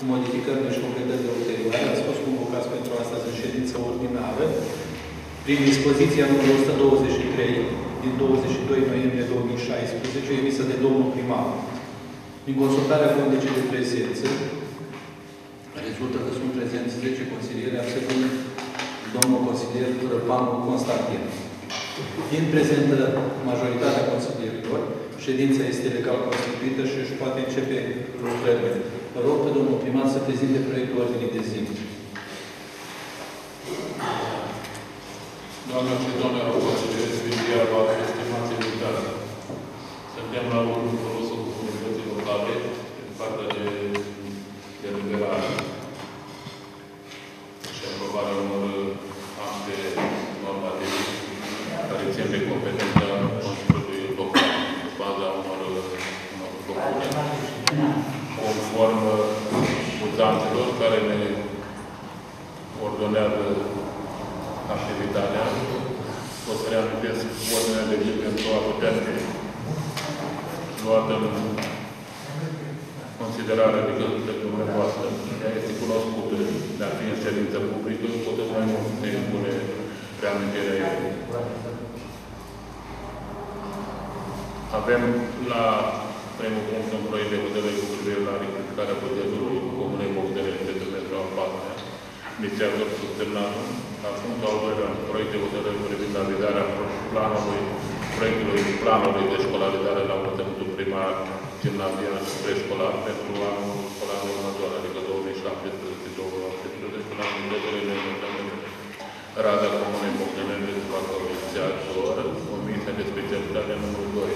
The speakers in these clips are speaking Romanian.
cu modificările și completările ulterioare, ați fost convocați pentru astăzi în ședință ordinară, prin dispoziția numărul 123 din 22 noiembrie 2016, emisă de domnul primar. Din consultarea fondecii de prezență, rezultă că sunt prezenți 10 consilieri, absent domnul consilier Răpanu Constantin. Din prezentă majoritatea consilierilor, ședința este legal constituită și își poate începe lucrările. Vă rog pe domnul primar să prezinte proiectul ordinii de zi. Doamnelor și domnilor, consilieri, sfinția voastră, stimați invitați. Suntem la urmă folosul comunității locale, în partea de deliberare și aprobarea unor acte normative care țin de competența municipiului local, în baza unor conform urgențelor care ne ordonează activitatea. O să reamintesc ordinea de zi pentru a putea fi luată în considerare, adică de dumneavoastră. Ea este cunoscută, dar fiind ședință publică, putem mai mult să impune reamintirea ei. Avem la primul punct un proiect de hotărâre cu privire la rectificarea bugetului Comunei Bogdanesti pentru al 4-lea, inițiator subsemnatul. La punctul al 2-lea, un proiect de hotărâre privind validarea proiectului planului de școlarizare la învățământul primar, gimnazial și preșcolar pentru anul școlar următor, adică 2017-2018, până la bugetului de învățământ. Rada Comunei Bogdanesti se va comisia actuală, comisia de specialitate numărul 2.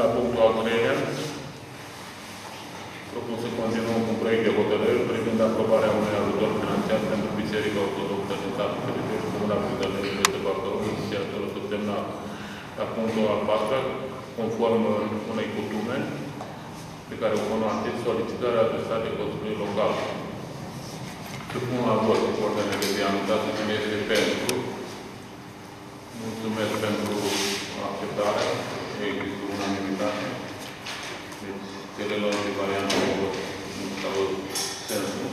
La punctul al 3-lea, propun să continuăm cu un proiect de hotărâre privind aprobarea unui ajutor financiar pentru Biserica Ortodoxă din satul Filipești, Comuna Bogdanesti, de Bacău, inițiatorul subsemnat. La punctul al 4-lea, conform unei cutume pe care o cunoaște, solicitarea adresată de Consiliul Local. Supun la vot ordinea de zi anunțată, cine este pentru. Mulțumesc pentru acceptare. Există unanimitate. Deci, celelalte variante nu s-au văzut sensul.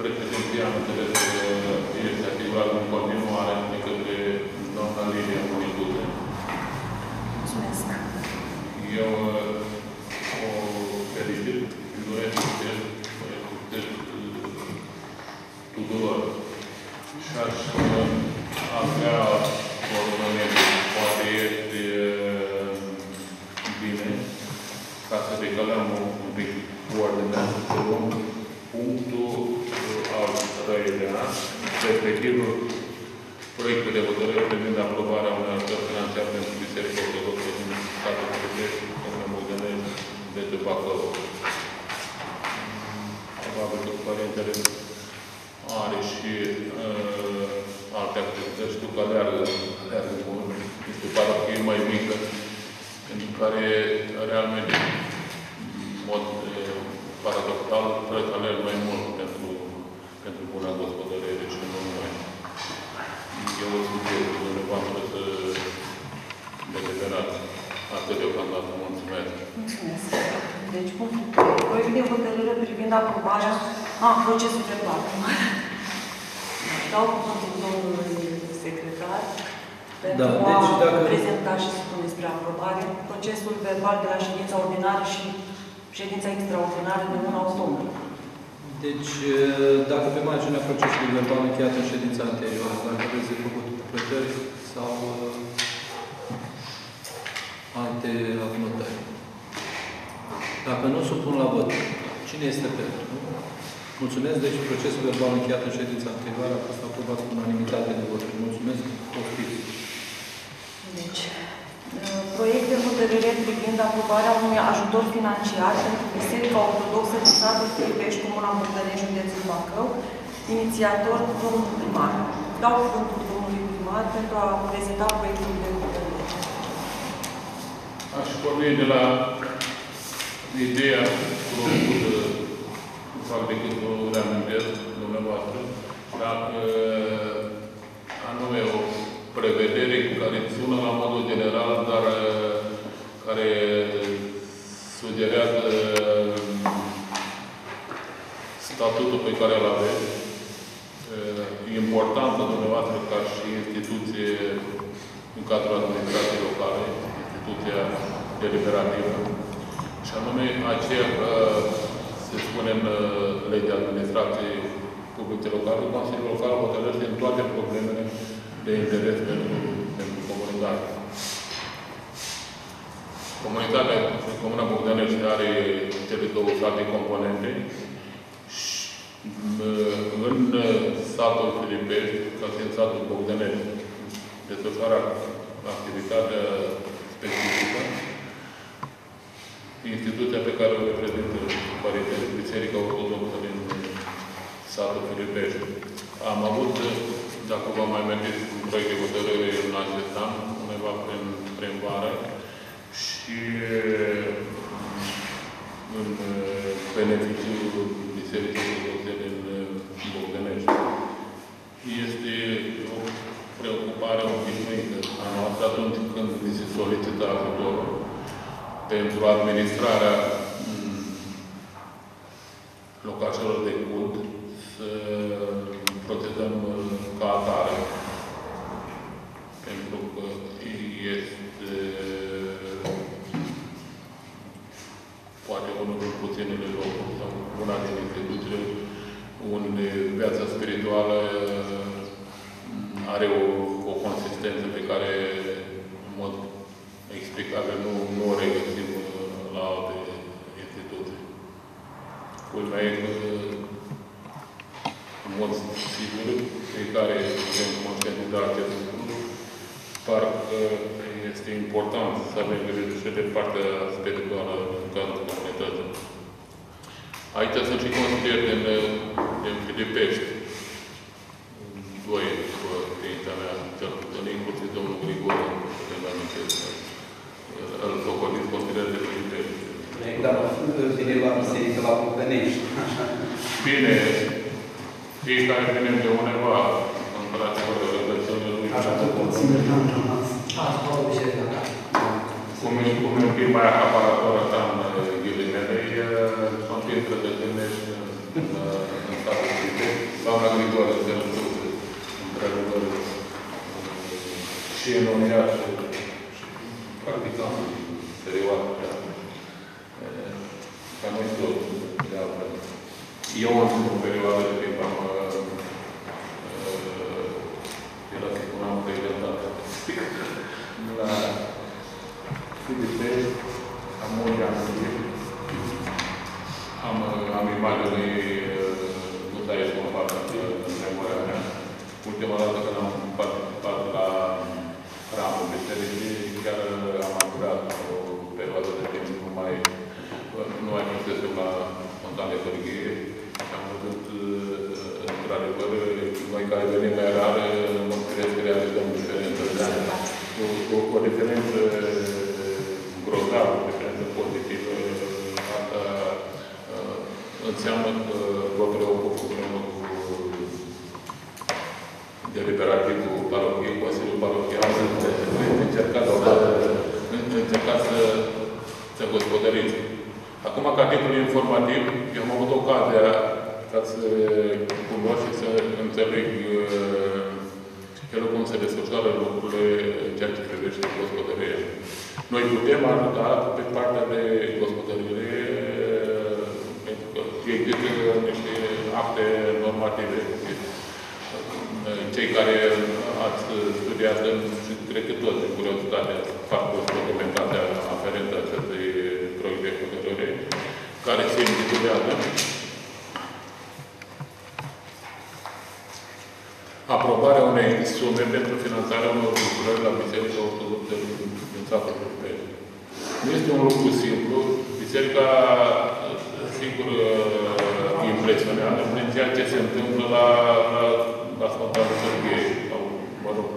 Președinția în interesul inițiativă în continuare de către doamna Lilia Monicuță. Mulțumesc. Eu o felicit și doresc succes tuturor. Și aș avea o urmărie. Poate este bine ca să decalăm un pic ordinea, să luăm punctul al 3-lea, respectiv proiectul de hotărâre privind aprobarea unui ajutor financiar pentru Biserica Ortodoxă din satul Filipești, Comuna Bogdanesti, de Bacău. Probabil că părintele are și alte activități, știu că aleargă mult. Este o parochie mai mică, pentru care, realmente, în mod paradoxal, trebuie să alerg mai mult pentru bună gospodărere și nu numai. Eu vă suger cu dumneavoastră să deliberați. Atât deocamdată. Mulțumesc. Mulțumesc. Deci, proiect de hotărâre privind aprobarea procesului de plată. Dau cuvântul domnului secretar. Da, deci dacă prezenta și spun despre aprobare, procesul verbal de la ședința ordinară și ședința extraordinară de luna octombrie. Deci, dacă pe marginea procesului verbal încheiat în ședința anterioară, dacă aveți de făcut completări sau alte anotări. Dacă nu, supun la vot. Cine este pentru? Mulțumesc. Deci, procesul verbal încheiat în ședința anterioară a fost aprobat cu unanimitate de voturi. Mulțumesc. Deci, proiect de hotărâre privind aprobarea unui ajutor financiar pentru Biserica Ortodoxă din satul Filipești, Comuna Bogdanesti, județul Bacău, inițiator domnul primar. Dau cuvântul domnului primar pentru a prezenta proiectul de hotărâre. Aș porni de la ideea propusă, nu fac decât o reamintesc dumneavoastră, dar anume o prevedere care sună la modul general, dar care sugerează statutul pe care îl aveți, e importantă dumneavoastră ca și instituție în cadrul administrației locale, instituția deliberativă. Și anume, aceea că, se spune în legea administrației publice locale, Consiliul Local hotărăște în toate problemele de interes pentru comunitate. Comunitatea, Comuna Bogdanesti are cele două sate componente. În satul Filipești, ca și în satul Bogdanesti, desfășoară activitatea specifică. Instituția pe care o reprezintă Părintele, Biserica Ortodoxă din satul Filipești. Am avut, dacă vă mai mergeți, un proiect de hotărâre în acest an, undeva prin vară, și în beneficiul Bisericii Ortodoxe din Bogdanesti. Este o preocupare obișnuită a noastră atunci când ni se solicită ajutorul pentru administrarea locașelor de cult, să procedăm ca atare. Pentru că este poate unul din puținele locuri sau una din instituțiile unde viața spirituală are o consistență pe care, în mod explicabil, nu o regăsim la alte instituții. Culmea e că, în mod sigur, cei care sunt conștienți de acest lucru, parcă este important să avem grijă și de partea spirituală în cadrul comunității. Aici sunt și consilieri din Filipești. Doi, după credința mea, cel puțin, inclusiv domnul Grigore, când am înțeles, îl socotit consilier de Filipești. Dar vine la biserică la Bogdanesti. Bine. Ei care venim de undeva, în relația de relațiune lui. Așa că poți să mergem într-un an. Asta o biserică. Cum e un pic mai acaparator ăsta în ghilimele, sunt pietre de gândești în statul Filipești. Doamna Grigore, de lucruri, întrebări și în unirea și practic am serioase. Ca noi tot, de altfel. Eu, într-o perioadă de timp, era să spuneam că e dată. La Filipești, am multe amintiri. Am imaginele nu s-a ieșit în față, în memoria mea. Ultima dată când am participat la ramul bisericii, chiar am apucat o perioadă de timp nu mai puteți la Fontane Părghie. Și am văzut, într-adevăr, noi care venim mai rar, mă cred că realizăm diferență. O diferență grozavă, o diferență pozitivă, asta înseamnă că vă preocupă împreună cu deliberativul parohiei, Consiliul Parohial, încercați să gospodăriți. Acum, ca titlul informativ, eu am avut ocazia să cunosc și să înțeleg cum se desfășoară lucrurile în ceea ce privește gospodărie. Noi putem ajuta pe partea de gospodărie, pentru că există niște acte normative. Cei care ați studiat, și cred că toți, cu curiozitate, fac o documentare aferentă acestui proiect de hotărâre, care se intitulează aprobarea unei sume pentru finanțarea unor lucrări la Biserica Ortodoxă din satul Filipești. Nu este un lucru simplu. Biserica, sigur, impresionează prin ceea ce se întâmplă la Sfântanul Sărghiei, sau, mă rog,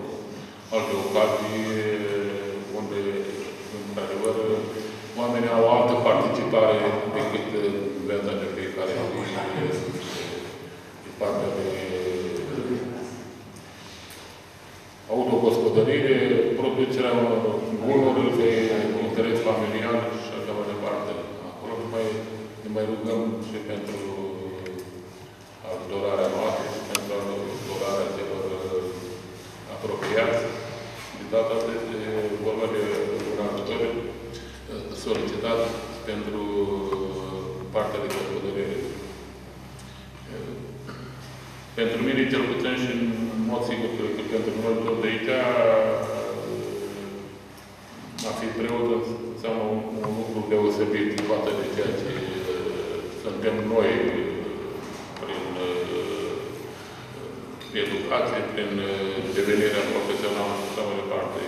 alte ocazii, unde, într-adevăr, oamenii au o altă participare decât viața de fiecare din partea de autogospodărire, producerea unor bunuri de interes familial și așa mai departe. Acolo ne mai rugăm și pentru adorarea noastră și pentru adorarea celor apropiați. De data asta este vorba de un ajutor solicitat pentru partea de gospodărire. Pentru mine, cel puțin și în mod sigur că pentru noi tot de aici a fi preot înseamnă un lucru deosebit față de ceea ce suntem noi prin educație, prin devenirea profesională și așa mai departe.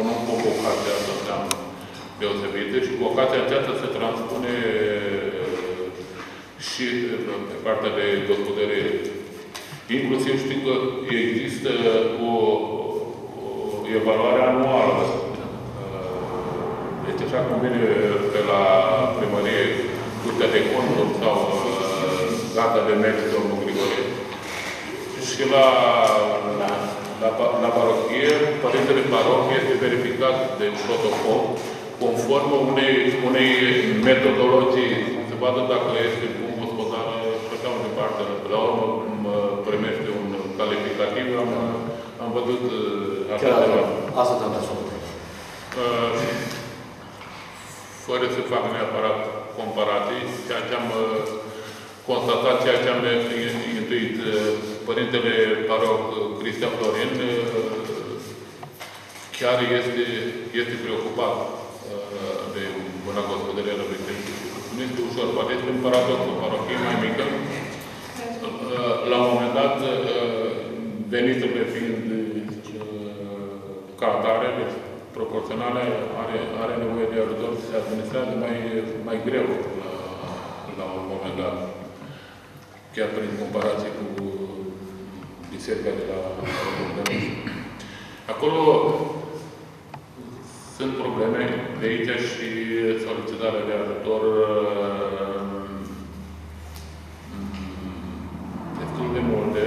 Un om cu vocația asta înseamnă deosebită și vocația aceasta se transpune și pe partea de gospodărire. Inclusiv știu că există o evaluare anuală. Deci așa cum vine pe la primărie Curtea de Conturi sau data de mers domnul Grigorie. Și la parohie, părintele parohie este verificat de un protocol conform unei metodologii. Se vadă dacă este un gospodar pe cam departe. La urmă primește un calificativ. Am văzut așa ceva. Asta te-am dat fără să fac neapărat comparații, ceea ce am constatat, ceea ce am intuit Părintele Paroh Cristian Florin chiar este preocupat de bună gospodărie răbitește. Nu este ușor, poate este un paradox, o parohie mai mică. La un moment dat, veniturile fiind ca atare, deci proporționale, are nevoie de ajutor și se administrează mai greu la un moment dat. Chiar prin comparație cu biserica de la Bogdanesti. Acolo sunt probleme de aici și solicitarea de ajutor destul de multe.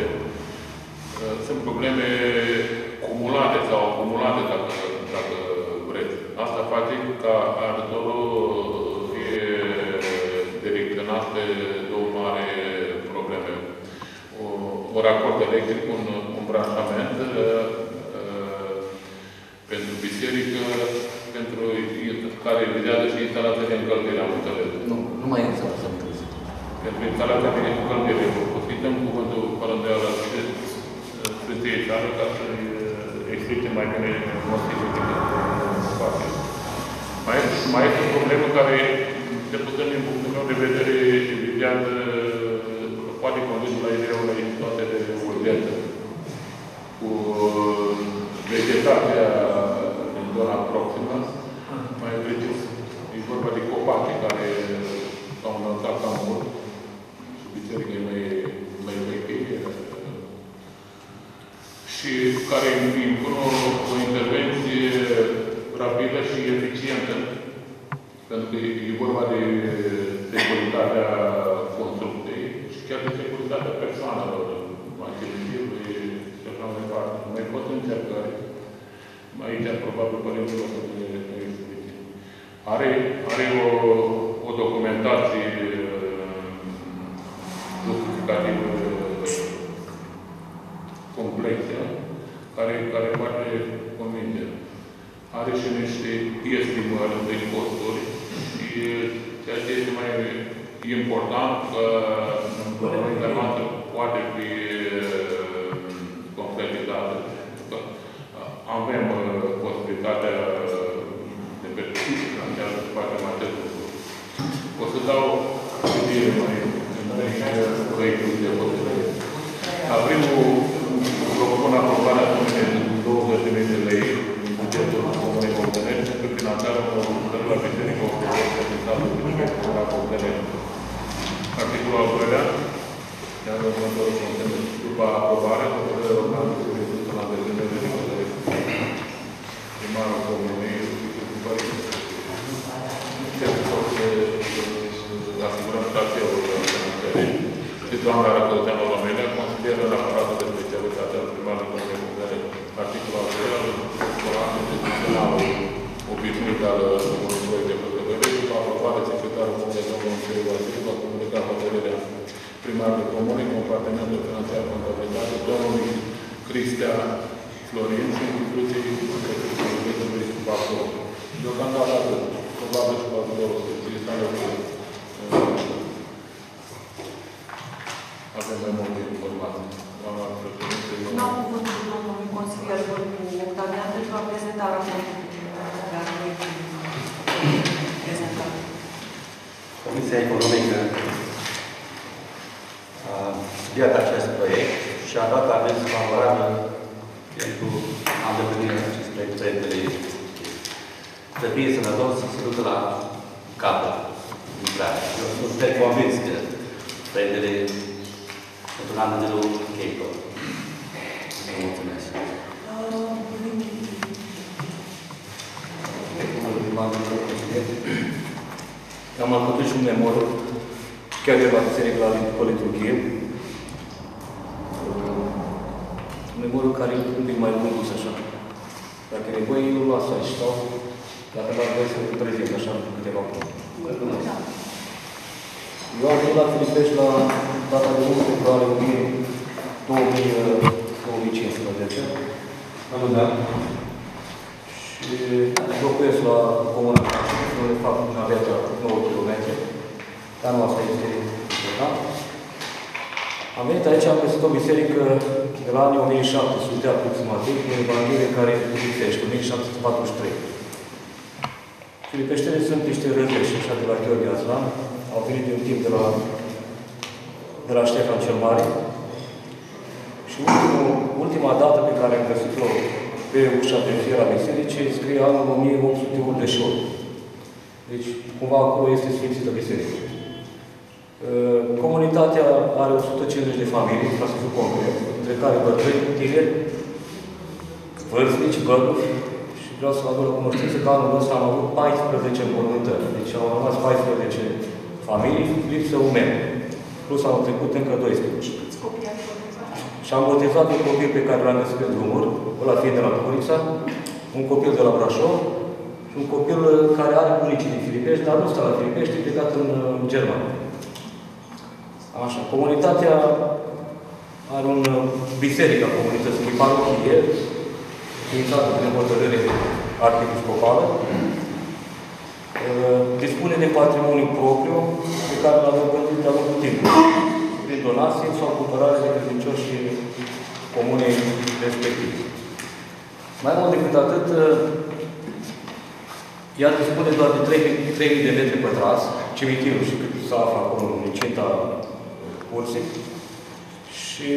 Sunt probleme cumulate sau acumulate, dacă vreți. Asta face ca ajutorul să fie direcționat pe două mari probleme. O racord electric, un branșament, pentru biserică, pentru care vizează și instalația de încălzire, am înțeles. Nu mai instalația de încălzire. Pentru instalația de încălzire. Profităm cuvântul părândeală Sfântei Țară ca să-i explice mai bine motivul de față. Mai este o problemă care, de puțin din punctul meu de vedere, vizează, poate conduce la ideea unei situații de urgență. Cu vegetația din zona proximă, mai precis, e vorba de copaci care s-au înălțat cam mult și biserică mai veche și care impun o intervenție rapidă și eficientă, pentru că e vorba de securitatea construcției și chiar de securitatea persoanelor, mai civiliului și așa mai departe. Mai pot încercări. Aici, probabil, părinților de explice. Are o documentație justificativă complexă, care poate convingere. Are și niște estimări de costuri și ceea ce este mai important că în problemele noastre poate fi concretizată. Avem posibilitatea de pe care să facem acest lucru. O să dau idee mai proiectului de hotărâre. La primul propun aprobarea sumei de 20.000 de lei din bugetul Comunei Bogdanesti pentru finanțarea unor lucrări la Biserica Ortodoxă din statul Bogdanesti, Comuna Bogdanesti. Articolul al doilea, iar următorul conținut după aprobarea hotărârea organului Sfântul Andrezine de Bogdanesti, primarul Comunei, Sfântul Părinte. Să asigurăm stațiul Bogdanesti. Și doamna Răcăuteană România consideră în aparatul de specialitate al primarului Comunei Bogdanesti. Articolul al doilea, colanul instituționalul obișnuit al unui proiect de hotărâre, după aprobarea secretarului Comunei Bogdanesti, va comunica hotărârea primarul comunei, compartimentul financiar contabilitate, domnului Cristian Florin și instituției Consiliului Bacău. Deocamdată atât. Probabil și la două subții sale avem mai multe informații. Doamna președinte. Nu am cuvântul domnului consilier cu Bogdanesti pentru a prezenta raportul. Comisia Economică a studiat acest proiect și a dat aviz favorabil pentru îndeplinirea acestei prevederi. Să fie sănătos să se ducă la capăt. Eu sunt convins că prevederile sunt un anul cheitor. Vă mulțumesc. Am alcătuit și un memoriu, chiar eu l-am ținut la colegul Ghe. Un memoriu care e un pic mai lungos așa. Dacă e nevoie, eu las aici sau dacă v-ar vrea să vă prezint așa câteva puncte. Eu am ajuns la Filipești la data de 1 februarie 2015. Am dat. Și locuiesc la comuna Onesti, unde fac una viața 9 km. Dar nu asta este important. Am venit aici, am găsit o biserică de la anii 1700 aproximativ, în Evanghelie care lipsește, 1743. Filipeștele sunt niște răzleși, așa, de la Gheorghe Aslan. Au venit din timp de la Ștefan cel Mare. Și ultima dată pe care am găsit-o pe ușa de fiera bisericii, scrie anul 1888. Deci, cumva, acolo este sfințită biserică. Comunitatea are 150 de familii, ca să fiu concret, între care bătrâni, tineri, vârstnici, bănuți, și vreau să vă aduc la cunoștință că anul ăsta am avut 14 înmormântări. Deci au rămas 14 familii, lipsă un membru. Plus anul trecut încă 12. Și am botezat un copil pe care l-am găsit pe drumuri, ăla fiind de la Bucurița, un copil de la Brașov și un copil care are bunicii din Filipești, dar nu stă la Filipești, e plecat în Germania. Așa. Comunitatea are un biserică a comunității, e parohie, ființată prin hotărâre arhiepiscopală, dispune de patrimoniu propriu pe care l-am dobândit de-a lungul timpului, prin donații sau cumpărare de credincioșii comunei respective. Mai mult decât atât, ea dispune doar de 3.000 de metri pătrați, cimitirul și cât se află acolo în cinta cursii, și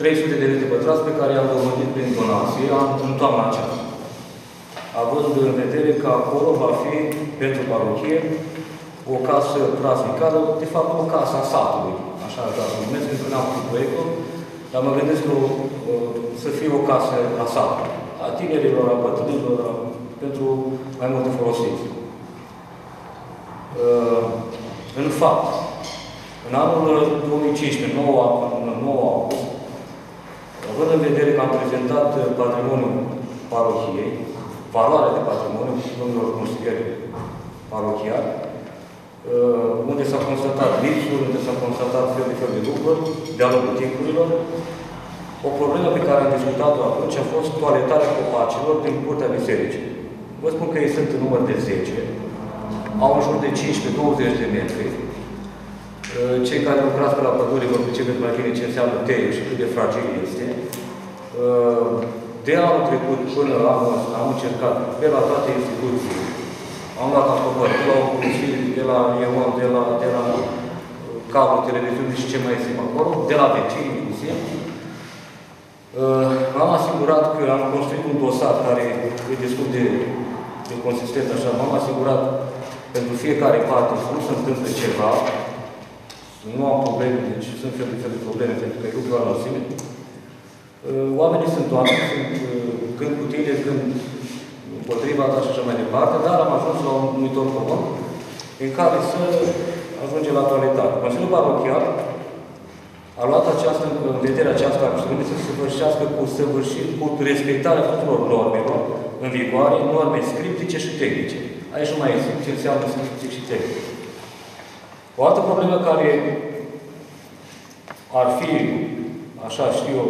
300 de metri pătrați pe care i-am dobândit prin donații în toamna aceasta. Având în vedere că acolo va fi, pentru parohie, o casă praznicală, de fapt o casă a satului, așa aș vrea să numesc, pentru că n-am făcut proiectul, dar mă gândesc că să fie o casă a satului, a tinerilor, a bătrânilor, pentru mai multe folosiri. În fapt, în anul 2015, 9 august, având în vedere că am prezentat patrimoniul parohiei, valoarea de patrimoniu, domnilor consilieri parohiali, unde s-au constatat lipsuri, unde s-au constatat fel de fel de lucruri, de-a lungul timpurilor. O problemă pe care am discutat-o atunci a fost toaletarea copacilor din curtea bisericii. Vă spun că ei sunt în număr de 10, au în jur de 15-20 de metri. Cei care lucrați pe la pădure vă pricepeți mai bine ce înseamnă tăie și cât de fragil este. De anul trecut până la anul ăsta am încercat pe la toate instituțiile. Am luat aprobări de la o poliție, de la EON, de la cablul televiziunii și ce mai este acolo, de la vecini, inclusiv. Am asigurat că am construit un dosar care e destul de consistent, așa. M-am asigurat pentru fiecare parte cum se întâmplă ceva. Nu am probleme, deci sunt fel de probleme, pentru că e lucru la înălțime. Oamenii sunt oameni, sunt când cu tine, când împotriva ta și așa mai departe, dar am ajuns la un numitor comun în care să ajunge la toaletate. Consiliul Parochial a luat această, în vederea aceasta acțiune să se săvârșească cu respectarea tuturor normelor în vigoare, norme scriptice și tehnice. Aici nu mai este ce înseamnă scriptic și tehnic. O altă problemă care ar fi, așa știu eu,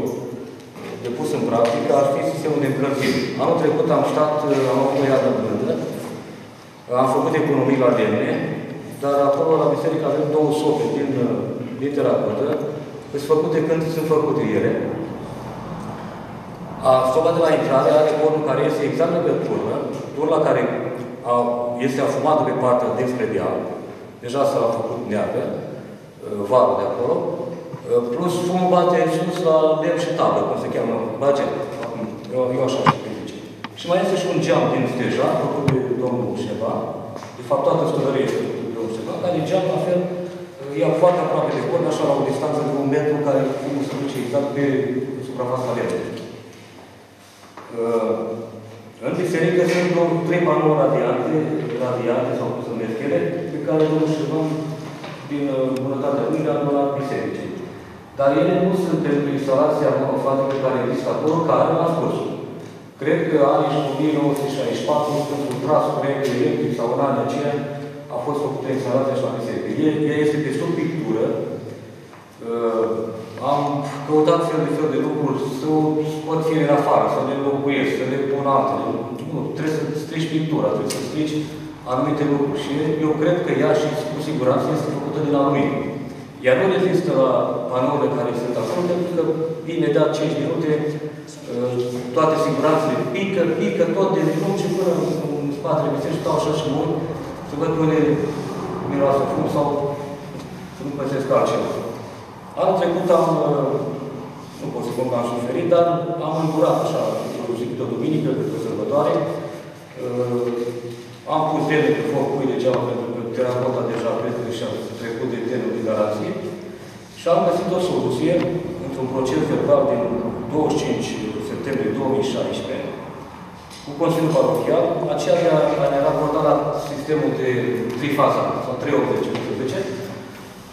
depus în practică, ar fi sistemul de încălzire. Anul trecut am avut o iadă blândă, am făcut economii la lemne, dar acolo la biserică avem două sofe din litera cotă, sunt făcute când sunt făcute ele. Soba de la intrare are cornul care este exact de pe turnă, turla care este afumată pe partea despre deal. Deja s-a făcut neagră, varul de acolo, plus fumul bate în sus la lemn și tablă, cum se cheamă, bagel. Eu așa zice. Și mai este și un geam din steja, făcut de domnul Șeva, de fapt toată scălăria este de domnul Șeva, dar e geam la fel, ia foarte aproape de corn, așa la o distanță de un metru, care fumul se duce exact pe suprafața lemnului. În biserică sunt trei panouri radiante sau cum se numesc ele, pe care domnul Șerban, din bunătatea lui, le-a anulat bisericii. Dar ele nu sunt pentru instalația monofatică care există acolo, care l-a scos. Cred că anii 1964, când un tras proiect electric sau în anii aceea, a fost făcută instalația și la biserică. Ea este de sub pictură. Am căutat fel de fel de lucruri, să o pot fi în afară, să le locuiesc, să le pun altele. Nu, trebuie să strici pictura, trebuie să strici anumite lucruri. Și eu cred că ea și cu siguranță este făcută din aluminiu. Iar nu rezistă la panourile care sunt acolo, pentru că imediat 5 minute toate siguranțele pică, tot de drum și până în spatele bisericii stau așa și mult, să văd unde miroase fum sau să nu pățesc altceva. Anul trecut nu pot să spun că am suferit, dar am îndurat așa, o duminică, de sărbătoare. Am pus lemne pe foc, pui degeaba, pentru că teracota deja și-a trecut de termenul de garanție. Și am găsit o soluție, într-un proces verbal din 25 septembrie 2016, cu Consiliul Parochial, aceea ne-a raportat la sistemul de trifază, sau 380,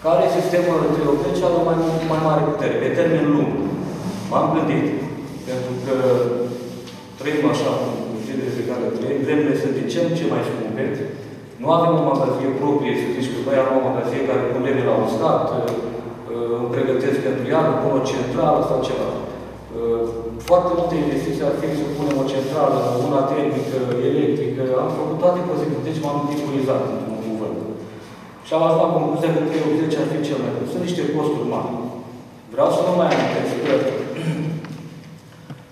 care e sistemul de 380 are o mai mare putere, pe termen lung. M-am gândit, pentru că trăim așa, cu genele pe care trăim, lemnele sunt din ce în ce mai scumpe. Nu avem o magazie proprie, să zici că băi, am o magazie care pun lemne la un stat, îmi pregătesc pentru iarnă, pun o centrală sau ceva. Foarte multe investiții ar fi să punem o centrală, una termică, electrică, am făcut toate posibilități, m-am tipurizat. Și am aflat concluzia că 380 ar fi cel mai bun. Sunt niște costuri mari. Vreau să nu mai amintesc că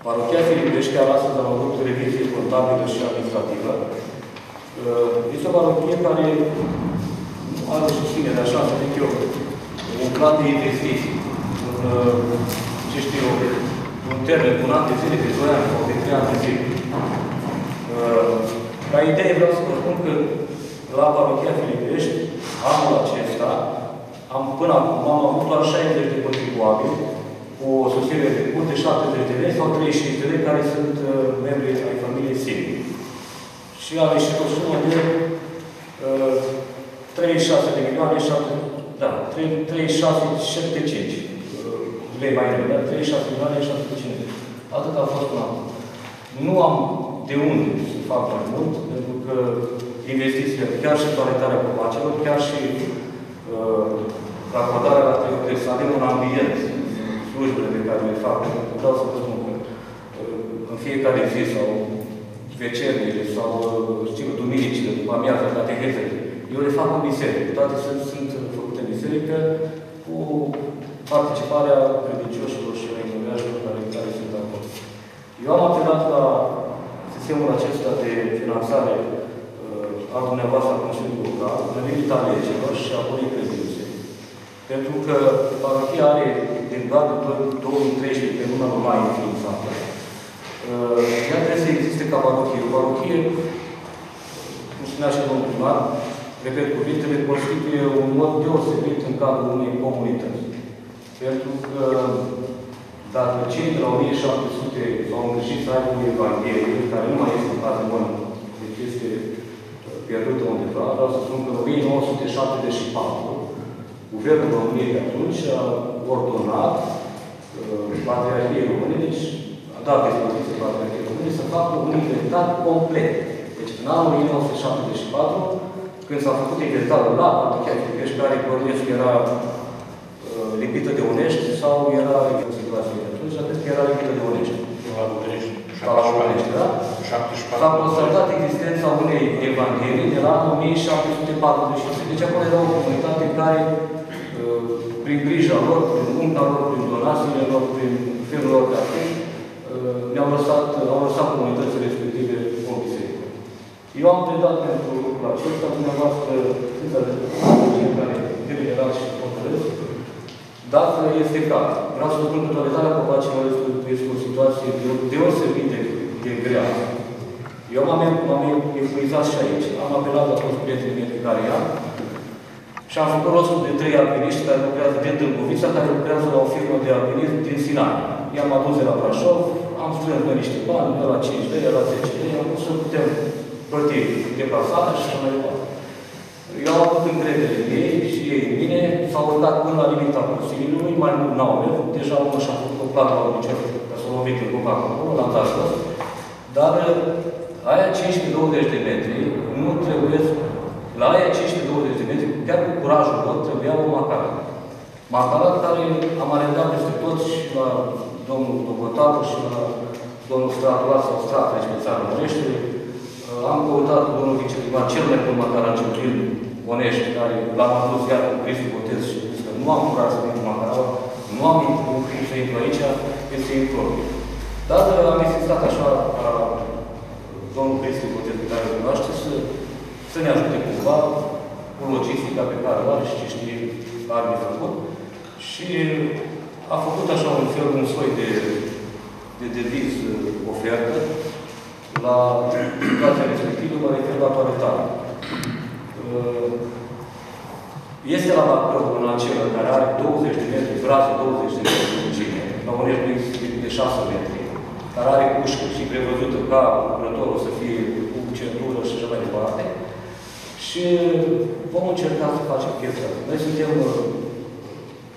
Parochia Filipești, chiar astăzi am avut revizie contabilă și administrativă. Este o parochie care are o susținere, așa să zic eu, un plan de investiții. Ce știu eu, un termen, un an de zile, de 2 ani sau de 3 ani de zile. Ca idee vreau să vă spun că la Parochia Filipești, anul acesta, până acum, am avut doar 60 de contribuabili, cu o susținere de curte, 70 de lei sau 35 de lei, care sunt membrii ai familiei Silviei. Și am ieșit o sumă de 36,75 lei mai mult, dar 36,75 lei. Atât a fost până acum. Nu am de unde să fac mai mult, pentru că investițiile, chiar și toaletarea copacelor, chiar și acordarea la trebuie să avem un ambient, slujbele pe care le fac, vreau să vă spun că în fiecare zi sau vecernile sau duminicile, după amiază, catehezele, eu le fac în biserică. Toate sunt făcute în biserică cu participarea credincioșilor și reînnoiașilor care sunt acolo. Eu am apelat la sistemul acesta de finanțare al dumneavoastră a Consiliului Local, în limita legilor și a bunei credințe. Pentru că parochia are, din data 2013, pe luna mai înființată, ea trebuie să existe ca parochie. O parochie, cum spunea și domnul primar, repet cuvintele, constituie un mod deosebit în cadrul unei comunități. Pentru că dacă cei de la 1700 s-au îngrijit să aibă o evanghelie, care nu mai este în patrimoniu, deci este pierdută undeva, vreau să spun că în 1974, Guvernul României de atunci a ordonat Patriarhiei Românești, a dat dispoziție Patriarhiei Românești, să facă un inventar complet. Deci, în anul 1974, Când s-a făcut inventarul la Patochea Filpești, care Bogdanesti era lipită de Onesti sau era în situație. Atunci, atât că era lipită de Onesti. La Bogdanesti. La Bogdanesti, da? S-a constatat existența unei evanghelii de la 1743. Deci acolo era o comunitate care, prin grija lor, prin umbra lor, prin donațiile lor, prin felul lor de a fi, au lăsat comunitățile respective o biserică. Eu am predat pentru lucrul acesta, dumneavoastră, țința de cei care devenerați și hotărâți, dacă este cazul. Vreau să spun că totalizarea copacilor este o situație deosebit de grea. Eu m-am epuizat și aici. Am apelat la toți prietenii mei de care i-am. Și am făcut rostul de 3 alpiniști care lucrează de Dâmbovița, care lucrează la o firmă de alpinism din Sinan. I-am adus de la Brașov, am strâns de niște bani, de la 5 lei, de la 10 lei, am pus să putem plăti deplasarea și așa mai departe. Eu am avut încredere în ei și ei în mine, s-au urcat până la limita Consiliului, mai mult n-au mers, deja unul și-a făcut o plată la un liceu, ca să o lovit în copac acolo, l-am dat jos. Dar aia 520 de metri nu trebuie să... La aia 520 de metri, chiar cu curajul lor, trebuia o macară. Macară care am arendat peste toți și la domnul Dobotaru și la domnul Stratulat sau Stratulat, aici pe țară Mureștului. Am căutat domnul viceprimar cel mai bun macarancel din Onești, care l-am adus iar cu Crisul Botez și zis că nu am curaj să intru macară, nu am cum să intru aici, este impropriu. Dar am insistat așa la domnul Crisul Botez, pe care îl cunoaște, să ne ajute cumva cu logistica pe care o are și ce știe arme făcut. Și a făcut așa un fel, un soi de deviz ofertă la situația respectivă, mă refer la toaletare. Este la un acela care are 20 de metri, brață 20 de metri lungime, la un limit de 6 metri, care are ușă și prevăzută ca lucrătorul să fie cu centură și așa mai departe. Și vom încerca să facem chestia asta. Noi suntem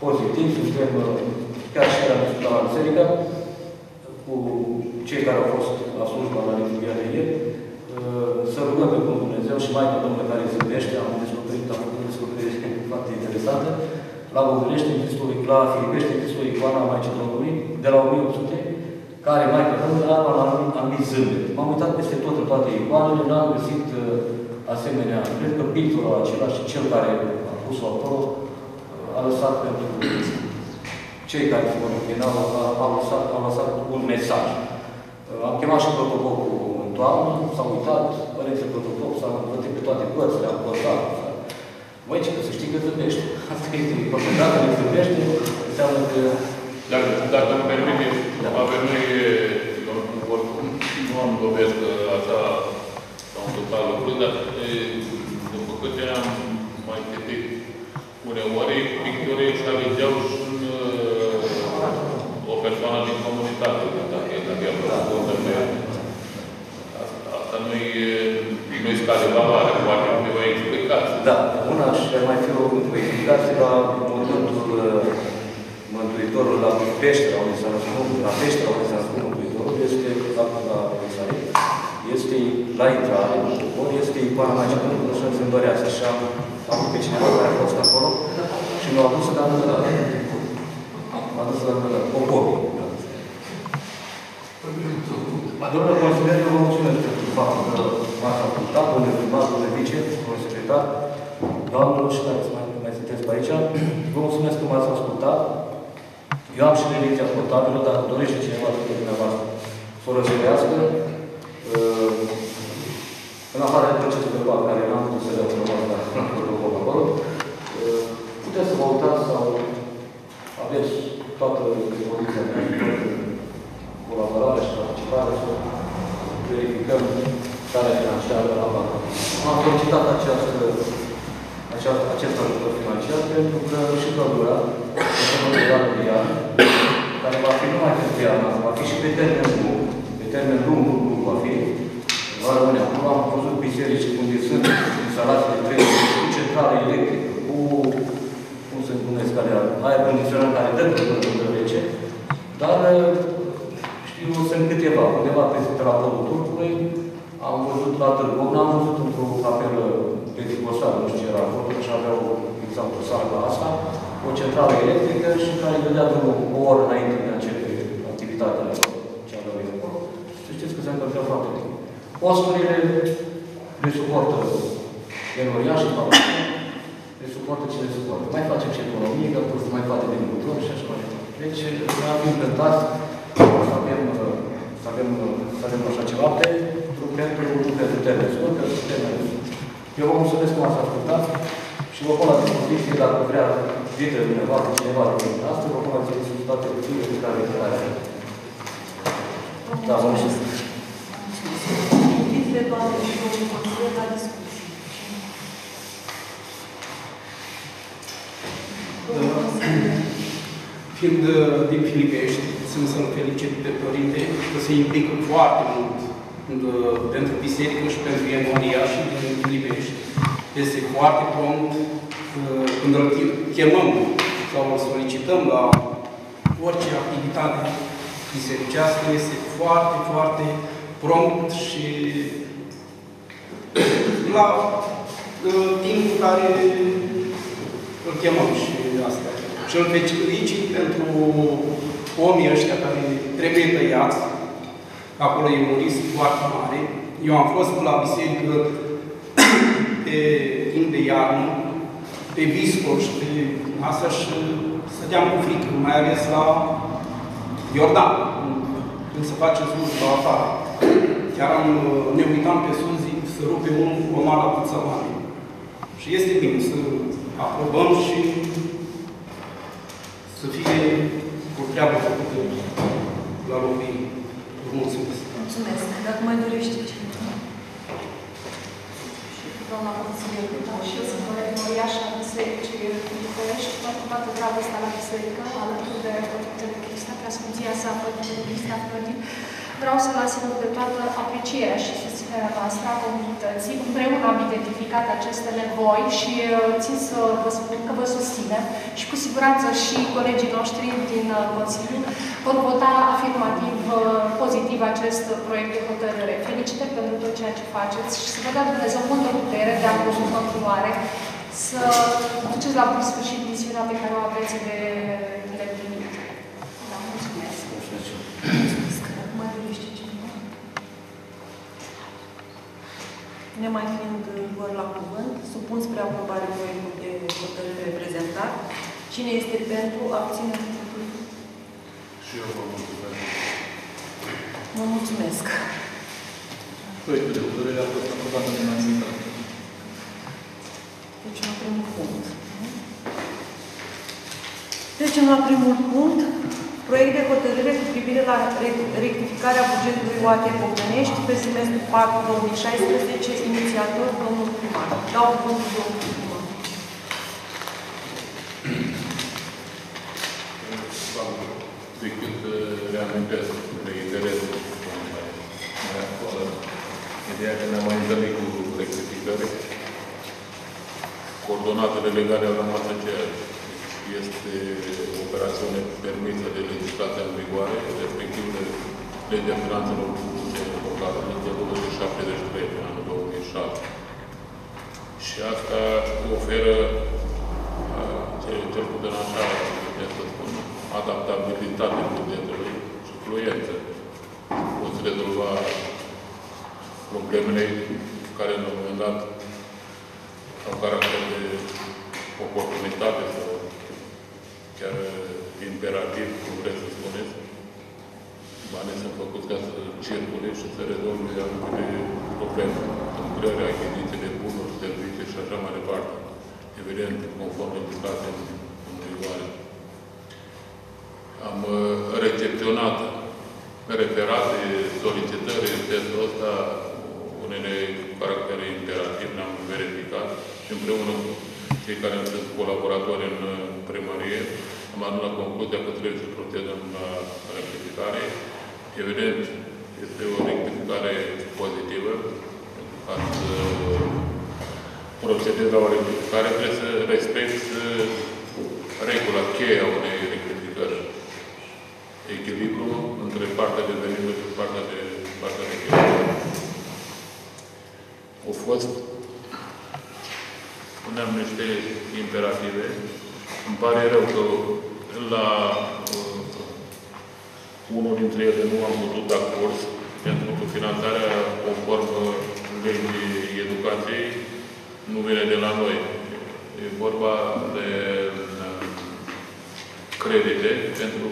pozitivi, suntem chiar și la discutat la biserică, cu cei care au fost la slujba la liturghia de ieri, să rugăm pe Bunul Dumnezeu și Maica Domnului care îi zâmbește, am făcut o descoperire foarte interesantă. La Bogdanesti, la Filpești, există icoana Maicii Domnului, de la 1800, care Maica Domnului era la un anumit zâmbet. M-am uitat peste tot în toate icoanele, n-am găsit asemenea, cred că pictorul acela și cel care a pus-o acolo a lăsat pentru cei care se înclinau, a lăsat un mesaj. Am chemat și protopopul în toamnă, s-a uitat, părinții protopop, s-a învățat pe toate părțile, a plătat. Măi, ce că să știi că zâmbește. Asta este important. Dacă ne zâmbește, înseamnă că... Dacă îmi permite, avem noi, oricum, nu am dovezi că asta în total lucru, dar după câte am mai citit uneori, pictorii își alegeau și o persoană din comunitate, dacă i-a plăcut contă pe ea. Asta nu-i scade valoare, poate nu o explicație. Da, una și mai fi o explicație la momentul Mântuitorul la Peștera, unde s-a răspuns, la Peștera, unde s-a răspuns Mântuitorul, este la Ierusalim. Este la intrare, ori este icoana Maicii Domnului, nu se îndorează. Și am avut pe cineva care a fost acolo și m-a adus la mânătate. M-a adus la mânătate. O copie. Domnule consilier, eu vă mulțumesc pentru faptul că m-ați ascultat, domnule primar, domnule vice, domnule secretar, doamnelor și care mai sunteți pe aici. Vă mulțumesc că m-ați ascultat. Eu am și relicția portabilă, dacă dorește cineva dintre dumneavoastră să o răzărească, în afară de acest verbal care n-am putut să le-au urmărit, dar n-am putut să vă acolo, puteți să vă uitați sau aveți toată dispoziția mea colaborare și participare să verificăm starea financiară la bancă. Am solicitat acest ajutor financiar pentru că și căldura, care va fi numai pe piană, va fi și pe termen lung, va fi, va rămâne. Acum am văzut biserici unde sunt instalații de trezuri, cu centrale electrică, cu, cum se numesc, aer condiționat care dă de rece, dar știu, sunt câteva. Undeva pe la Părul Turcului, am văzut la Târgom, n-am văzut într-o capelă pedicosală, nu știu ce era acolo, și avea exact o sală la asta, o centrală electrică și care dădea drumul o oră înainte de a începe activitatea ce aveau ei acolo. Să știți că se încălzea foarte bine. Posturile le suportă eroria și fabrică, le suportă ce le suportă. Mai facem și economie, că mai face de lucruri și așa mai departe. Deci, noi am inventat să avem așa ceva pentru termenul, pentru termenul. Eu vă mulțumesc cum ați ascultat și vă pun la dispoziție, dacă vrea viitorul dumneavoastră, cineva din dumneavoastră, vă pun la dispoziție toate lucrurile pe care le are. Da, vă mulțumesc. Invit pe toate și vă mulțumesc la discuție. Fiind din Filipești, sunt să-l felicit pe părinte, că se implică foarte mult pentru biserică și pentru Iemonia și din Filipești. Este foarte prompt când îl chemăm sau îl solicităm la orice activitate bisericească, este foarte, foarte prompt și la timpul care îl chemăm și asta. Și îl felicit pentru omii ăștia care trebuie tăiați. Acolo e un risc foarte mare. Eu am fost la biserică pe timp de iarnă, pe viscol și pe asta și stăteam cu frică, mai ales la Iordan, când se face slujba afară. Chiar ne uitam pe sus, zic, să rupe unul cu o mare apuță mare. Și este bine să aprobăm și să fie o treabă făcută la locul. Mulțumesc. Mulțumesc. Dacă mai dorește cineva. Și doamna consilier, și eu sunt oriașa Bisericii București, cu toată dragostea la biserică, alături de Părintele Crista, Preasfinția sa, Părintele Crista Florin. Vreau să las în loc de toată aprecierea și susținerea noastră a comunității. Împreună am identificat aceste nevoi și țin să vă spun că vă susținem și cu siguranță și colegii noștri din Consiliu vor vota afirmativ, pozitiv acest proiect de hotărâre. Felicitări pentru tot ceea ce faceți și să vă dea Dumnezeu multă putere de a vă în continuare, să duceți la bun sfârșit misiunea pe care o aveți de îndeplinit. Da, mulțumesc! Nemai fiind vor la cuvânt, supun spre aprobare proiectul de hotărâre prezentat. Cine este pentru, abține cuvântul. Și eu vă mulțumesc. Vă mulțumesc. Proiectul de hotărâre a fost aprobat în unanimitate. Deci la primul punct. Trecem la primul punct. Proiect de hotărâre cu privire la rectificarea bugetului UAT Bogdanesti pe semestrul 4-2016, inițiator domnul primar. Dau cuvântul domnului primar. Decât reamintesc de interesul mai actuală, ideea că ne-am mai întâlnit cu rectificare, coordonatele legale au rămas aceeași. Este o operațiune permisă de legislația în vigoare, respectiv de legea finanțelor publice locale, legea 273 pe anul 2007. Și asta oferă, cel puțin așa, putem să spun, adaptabilitate bugetului și fluență. Poți rezolva problemele care, în un moment dat, au caracter de oportunitate sau chiar imperativ, cum vreți să spuneți. Banii sunt făcuți ca să circule și să rezolve anumite probleme. Lucrări, achiziții de bunuri, servicii și așa mai departe. Evident, conform legislației în vigoare. Am recepționat referate solicitări în testul ăsta, unele caractere imperativ, ne-am verificat și împreună cei care sunt colaboratori în primărie, am ajuns la concluzia că trebuie să procedăm la rectificare. Evident, este o rectificare pozitivă. Ca să procedez la o rectificare, trebuie să respecti regula cheia unei rectificări. Echilibru între partea de venituri și partea de cheltuieli. Au fost am niște imperative. Îmi pare rău că la unul dintre ele nu am putut acord, pentru că finanțarea conform legii educației nu vine de la noi. E vorba de credite pentru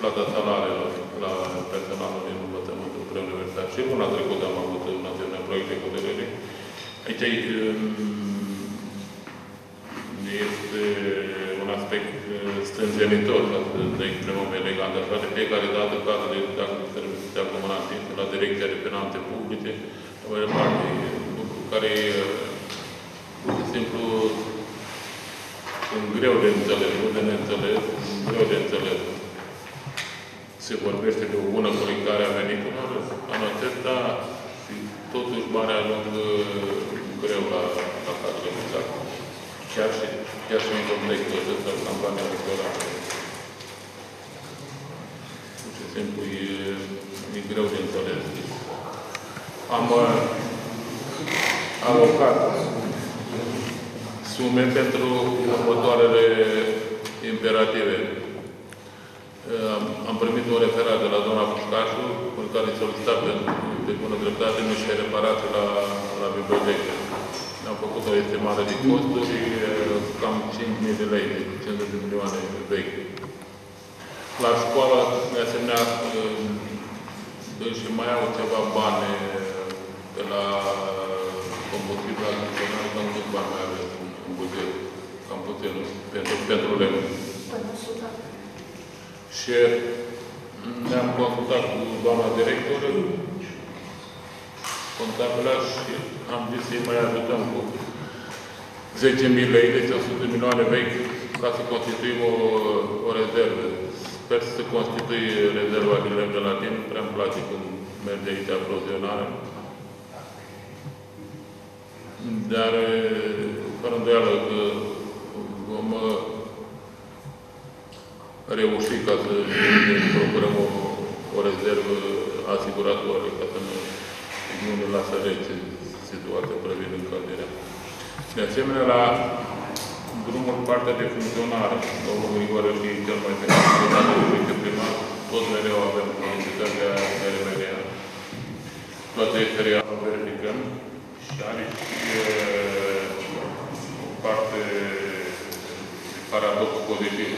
plata salariilor la personalul din învățământul preuniversitar. Și luna trecută am avut un asemenea proiect de hotărâre. Aici este un aspect stânjenitor, să exprimăm elegant, așa de fiecare dată, cadrul de serviciu de acomodație la Direcția de Finanțe Publice, lucru care pur și simplu sunt greu de înțeles, nu de neînțeles, sunt greu de înțeles. Se vorbește de o bună colectare a veniturilor, anul acesta, și totuși marea ajung greu la cadrul de finanțe. Chiar și în contextul acesta, campania electorală. Pur și simplu, e greu de înțeles. Am alocat sume pentru următoarele imperative. Am primit o referare de la doamna Pușcașu, în care solicita de bună dreptate niște reparații la bibliotecă. Am făcut o estimare de costuri, cam 5.000 de lei, 50 de milioane de lei. La școală, de asemenea, și mai au ceva bani de la combustibil adițional, cam cât bani mai aveți în buget, cam puțin, pentru lemn. Și ne-am consultat cu doamna directoră, contabilă, și am zis să-i mai ajutăm cu 10.000 lei, deci 100 de milioane vechi, ca să constituim o rezervă. Sper să constitui rezerva din lemn de la timp. Prea-mi place cum merge aici aprozionare. Dar, fără îndoială că vom reuși ca să ne procurăm o rezervă asiguratoare, ca să nu ne lasă rece situația prevind încălzirea. De asemenea, la drumul, partea de funcționare, domnul Grigore și cel mai beneficiat de proiecte primar, tot mereu avem planificarea RMR-a. Toate RMR-a o verificăm și are o parte de paradox pozitiv.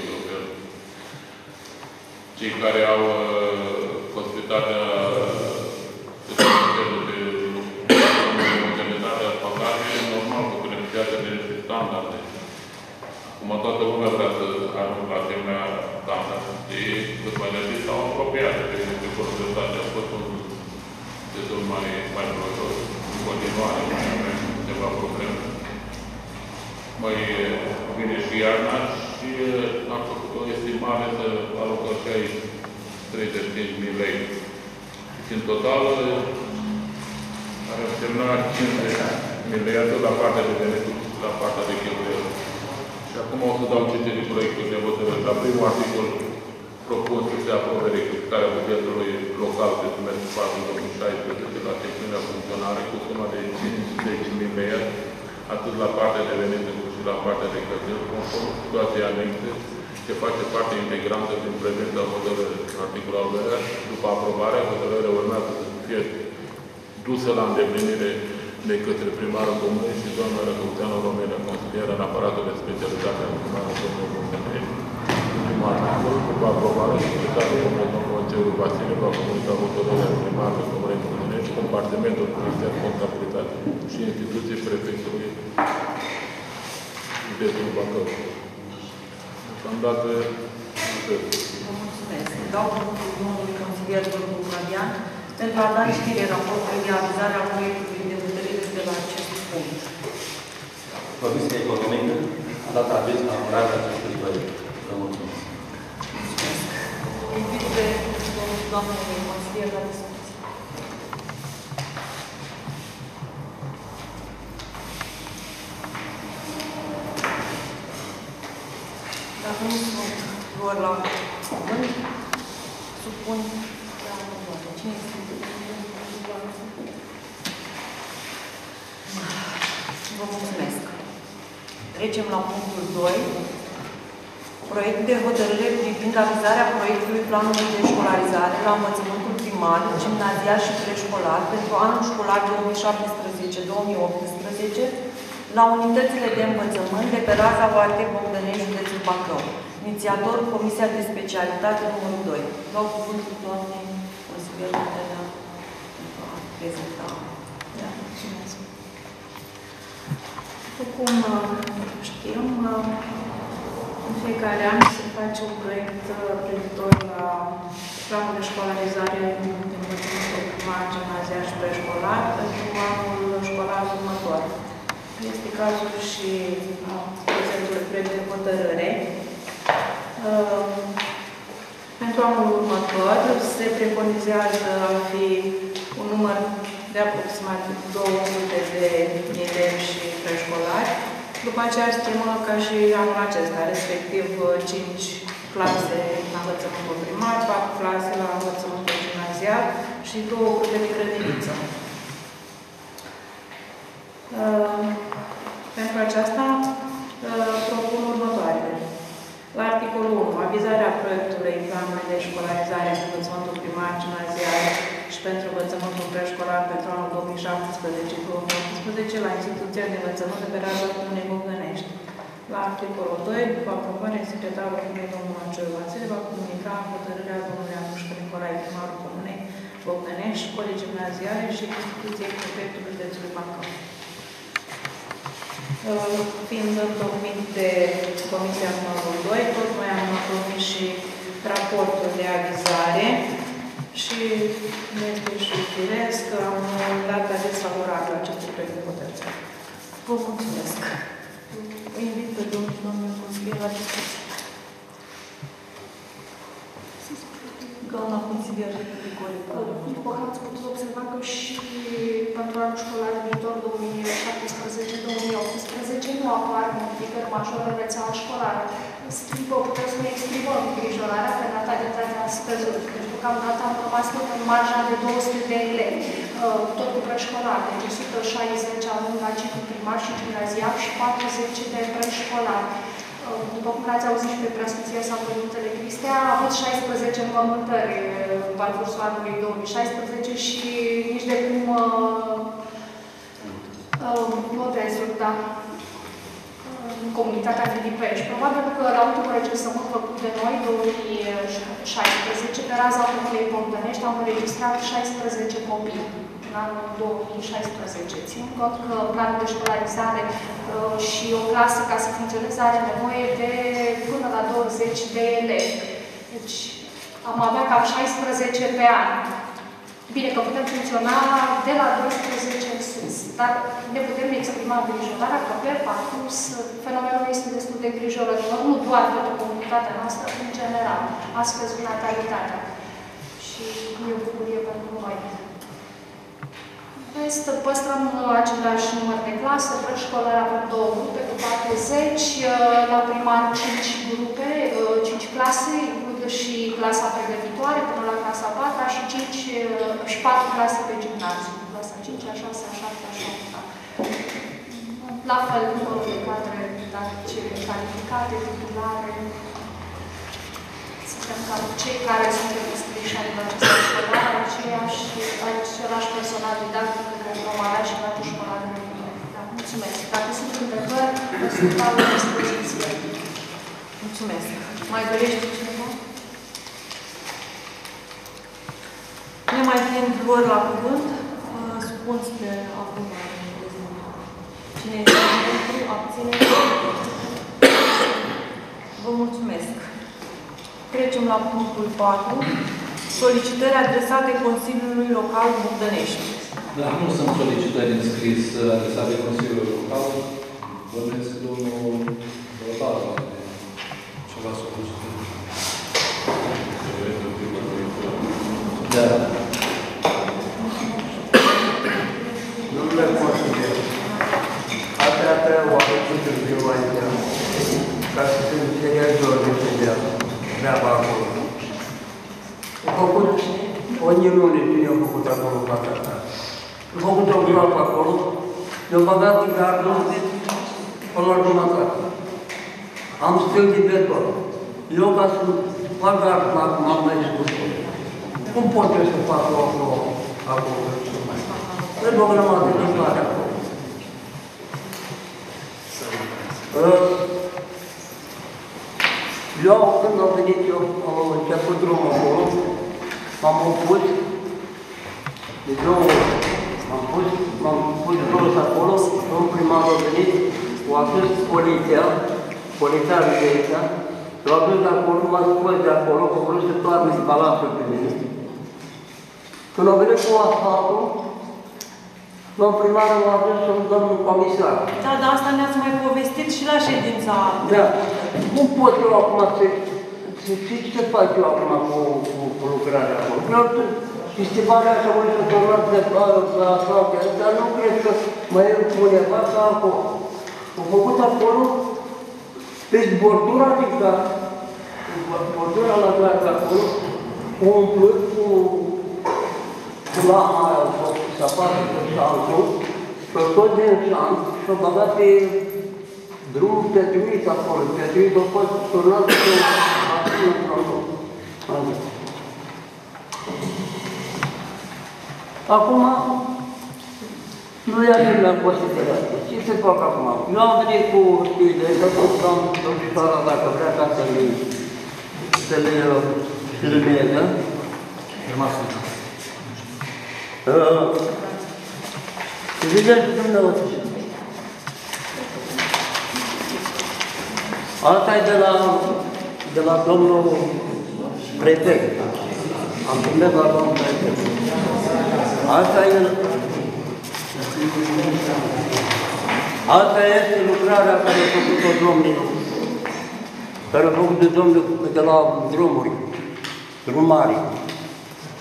Cei care au posibilitatea standarde. Acum toată lumea vrea să ajungă la asemenea standarde. Ei, cât mai legit, s-au apropiat de proprietatea. A fost un destul mai văzut. În continuare, mai avem câteva probleme. Mai vine și iarna și am făcut o estimare să alocăm și aici 35.000 lei. Și în total ar însemna 50.000 lei, atât la partea de venituri, la partea de cheltuieli. Și acum o să dau citire proiectului de hotărâre. La primul articol propun să se aprobe rectificarea bugetului local pe semestru 4-2016 la secțiunea funcționare cu suma de 50.000 lei, atât la partea de venituri cât și la partea de cheltuieli, conform situației anexe, ce face parte integrantă din prezența hotărârii. Articolul al doilea, după aprobarea, hotărârea urmează să fie dusă la îndeplinire de către primarul comunei și doamna Răcăuțeană Română, consilieră în aparatul de specialitate al primarului comunei. Primarul comunei, după aprobare, secretarul comunei domnului Cerul Vasile, va comunica hotărârea primarului comunei Comunești, compartimentul Ministerul de Contabilitate și instituții prefectului de Bacău. Am dat vă mulțumesc. Dau cuvântul domnului consilier Gorbu Madian pentru a da știre raportul de avizare a proiectului de hotărâre de la acest punct. Comisia Economică a dat aviz la urmarea acestui proiect. Vă mulțumesc. Invit pe doamnele consilier la discuție. Dacă nu sunt vor la cuvânt, supun la următoare. Cine este? Vă mulțumesc. Trecem la punctul 2. Proiect de hotărâre privind avizarea proiectului planului de școlarizare la învățământul primar, gimnazial și preșcolar pentru anul școlar 2017-2018 la unitățile de învățământ de pe raza Vartei Bogdanesti, județul Bacău. Inițiator, Comisia de Specialitate numărul 2. Dau cuvântul doamnei consilier de a prezenta. După cum știm, în fiecare an se face un proiect privitor la planul de școlarizare din învățământul primar, gimnazial și preșcolar pentru anul școlar următor. Este cazul și prezentului proiect de hotărâre. Pentru anul următor se preconizează a fi un număr de aproximativ 200 de elevi și preșcolari. După aceea estimă ca și anul acesta, respectiv 5 clase la învățământul primar, 4 clase la învățământul gimnazial și 2 grupe de grădiniță. Pentru aceasta propun următoarele. La articolul 1, avizarea proiectului planului de școlarizare în învățământul primar, gimnazial și pentru învățământul preșcolar pentru anul 2017-2018 la instituția de învățământ de pe raza Comunei Bogdanesti. La articolul 2, după aprobare, secretarul Comunei domnul Angel Vasile va comunica hotărârea domnului Anușcă Nicolae, primarul Comunei Bogdanesti, școlii gimnaziale și instituției prefectului județului Bacău. Fiind întocmit de Comisia numărul 2, tot noi am întocmit și raportul de avizare și nu este și firesc că am dat aviz favorabil acestui proiect de hotărâre. Vă mulțumesc! Îi invit pe domnul consilier la discuție. Doamna consilier, după cum ați putut observa că și pentru anul școlar viitor 2017-2018 nu apar modificări majore în rețeaua școlară. În schimb, putem să ne exprimăm îngrijorarea pe data de tratare a scăzut. Deci, deocamdată am rămas tot în marja de 200 de elevi, tot cu preșcolar, deci 160 alumni la ciclu primar și gimnazial și 40 de preșcolari. După cum ați auzit și pe preasfinția sau Părintele Cristea, a avut 16 înmământări în parcursul anului 2016 și nici de cum notează, da, în comunitatea Filipești. Probabil că la ultimul recensământ făcut de noi, 2016, pe raza Comunei Bogdanesti am înregistrat 16 copii în anul 2016. Țin cont că planul de școlarizare și o clasă, ca să funcționeze, are nevoie de până la 20 de elevi. Deci am avea cam 16 pe an. Bine, că putem funcționa de la 12 în sus, dar ne putem exprima îngrijorarea că pe parcurs fenomenul este destul de îngrijorător, nu doar pentru comunitatea noastră, în general. A scăzut natalitatea. Și e o bucurie pentru noi. Noi păstrăm același număr de clase, preșcolari avem 2 grupe cu 40, la primar 5 grupe, 5 clase, și clasa pregătitoare până la clasa 4-a și 4 clase pe gimnaziu. Clasa 5-a, 6-a, 7-a, 8-a. La fel, numărul de cadre didactice calificate, titulare. Suntem ca cei care suntem înscriși în această școlară, același personal didactic pe care vom avea și la școlară de viitor. Da, mulțumesc. Dacă sunt întrebări, vă sunt la dispoziție. Mulțumesc. Mai dorește cineva? Ne mai fiind ori la cuvânt, spun spre acum. Cine este pentru, abține. Vă mulțumesc. Trecem la punctul 4. Solicitări adresate Consiliului Local Bogdanesti. Da, nu sunt solicitări înscris adresate Consiliului Local. Vorbesc domnul Bogdanesti. Ceva solicitări. Da. Ca să se înțeleagă orice de treaba acolo. Am făcut o minune, bine am făcut acolo, am făcut o groapă acolo, Eu m-am dat din gardul până la jumătate. Am stâlp de beton. Eu ca să fac gardul acum, am mai spus. Cum pot eu să fac o acolo? Trebuie o grămadă de toate acolo. Eu, când am venit, eu am început drumul acolo, m-am opus, de două ori, m-am pus jos acolo, domnul primarul a venit, m-a dus poliția de aici, l-a dus acolo, m-a scos de acolo, că vreau să toarnă în palatul pe mine. Când a venit cu asfaltul, domnul primarul m-a dus să domnul comisar. Da, dar asta ne-ați mai povestit și la ședința. Da. Cum pot eu acum să știți ce fac eu acum cu lucrarea acolo? Istifarea așa vreau să tornați de bară, la asfaltă, dar nu cred că mă el puneva ca acolo. Am făcut acolo, pe bordura din cap, bordura la dreapta acolo, o umplut cu lama aia, sau cu sapată, cu saltul, pe tot din șant, și-o băgat pe drumul pietruit acolo. Pietruit-o pot tornat pe mașină acolo. Acum, nu ia nimeni posibilitate. Ce se fac acum? Eu am venit cu știile, că am domnișoara dacă vrea ca să le filmeze. Se vede și dumneavoastră. Asta e de la domnul prefect. Am primit la domnul prefect. Asta este lucrarea care a făcut-o domnul, care a făcut-o domnul de la drumuri, drumari,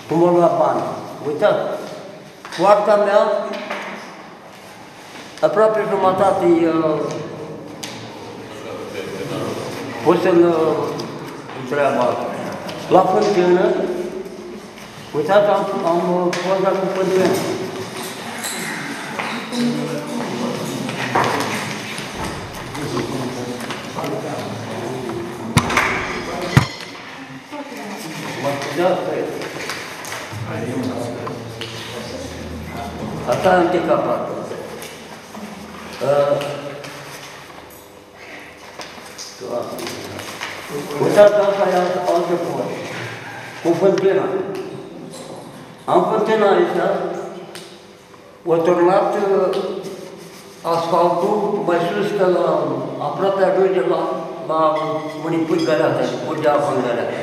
cum o lua bani. Uitați, poarta mea, aproape jumătate e pusă în treaba asta. La fântână, uitați, am poza cu fântână. Asta e anticapat. Uitați, asta e altă poza. Cu fântână. Am fântână aici, o turnat asfaltul mai sus, că aproape ajunge la munipul Găleata, se curge apă în Găleata.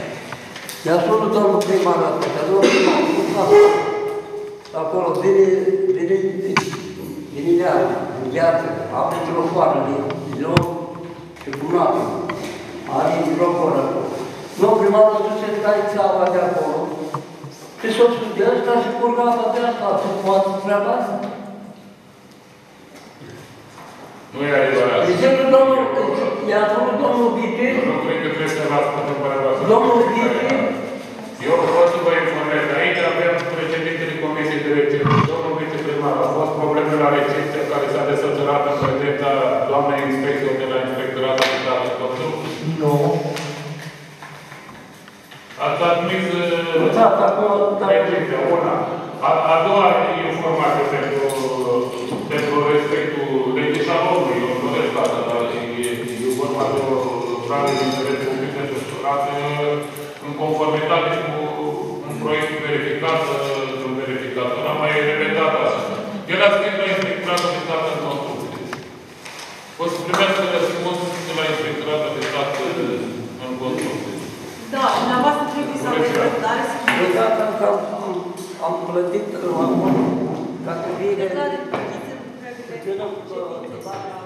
I-a sunut domnul primar atunci, domnul primar, cum fac? Acolo vine iară, în gheață, apă într-o foară, din loc și bunată. Are într-o foră acolo. Domnul primar a zis să-ți dai țeava de acolo, și s-o spune de ăsta și curgă apa de asta, să poate treaba asta. Nu e adevărat. Exemplu, i-a făcut domnul Vite. Nu cred că trebuie să las pentru bărbatul. Domnul Vite. Eu vreau să vă informez. Aici avem președintele Comisiei de Recepție. Domnul viceprimar, a fost probleme la recepție care s-a desăturat în prezența doamnei inspector de la Inspectoratul de Stat de Control. Nu. Ați admis recepția, una. A doua informație pentru respectul legii șalomului, eu nu le spate, dar e vorba de o lucrare din interesul public desfășurată în conformitate cu un proiect verificat, un verificator. N-am mai repetat asta. El a scris la Inspectoratul de Stat în Control. O să primească răspuns de la Inspectoratul de Stat în Control. Da, dumneavoastră trebuie să aveți răbdare să fie. Exact, am plătit la mână ca să fie...